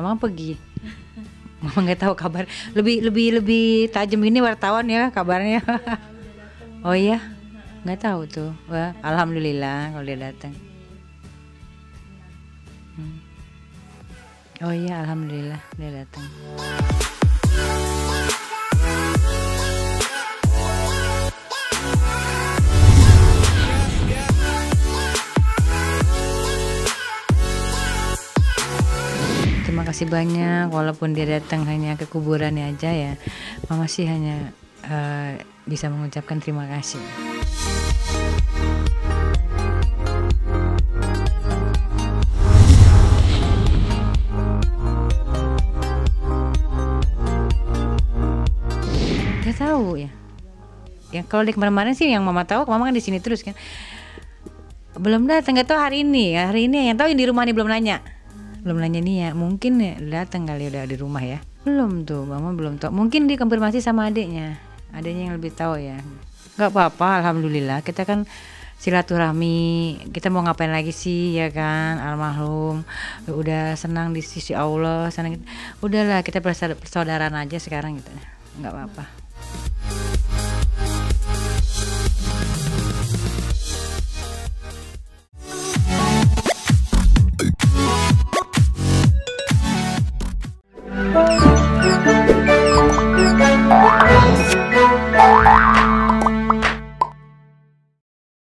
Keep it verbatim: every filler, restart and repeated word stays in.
Mama pergi. Mama nggak tahu kabar. Lebih lebih lebih tajam ini wartawan ya kabarnya. Oh iya, nggak tahu tuh. Wah, alhamdulillah kalau dia datang. Hmm. Oh iya, alhamdulillah dia datang. Terima kasih banyak, walaupun dia datang hanya ke kuburannya aja ya, Mama sih hanya uh, bisa mengucapkan terima kasih. Dia tahu ya, ya kalau di kemarin-kemarin sih yang Mama tahu, Mama kan di sini terus kan, belum datang, nggak tahu hari ini, hari ini yang tahu yang di rumah ini belum nanya. Belum nanya nih ya, mungkin datang kali udah di rumah ya. Belum tuh, Mama belum tahu. Mungkin dikonfirmasi sama adiknya. Adiknya yang lebih tahu ya. Gak apa-apa, alhamdulillah. Kita kan silaturahmi, kita mau ngapain lagi sih ya kan, almarhum. Udah senang di sisi Allah, senang. Udahlah, kita persaudaraan aja sekarang gitu. Gak apa-apa.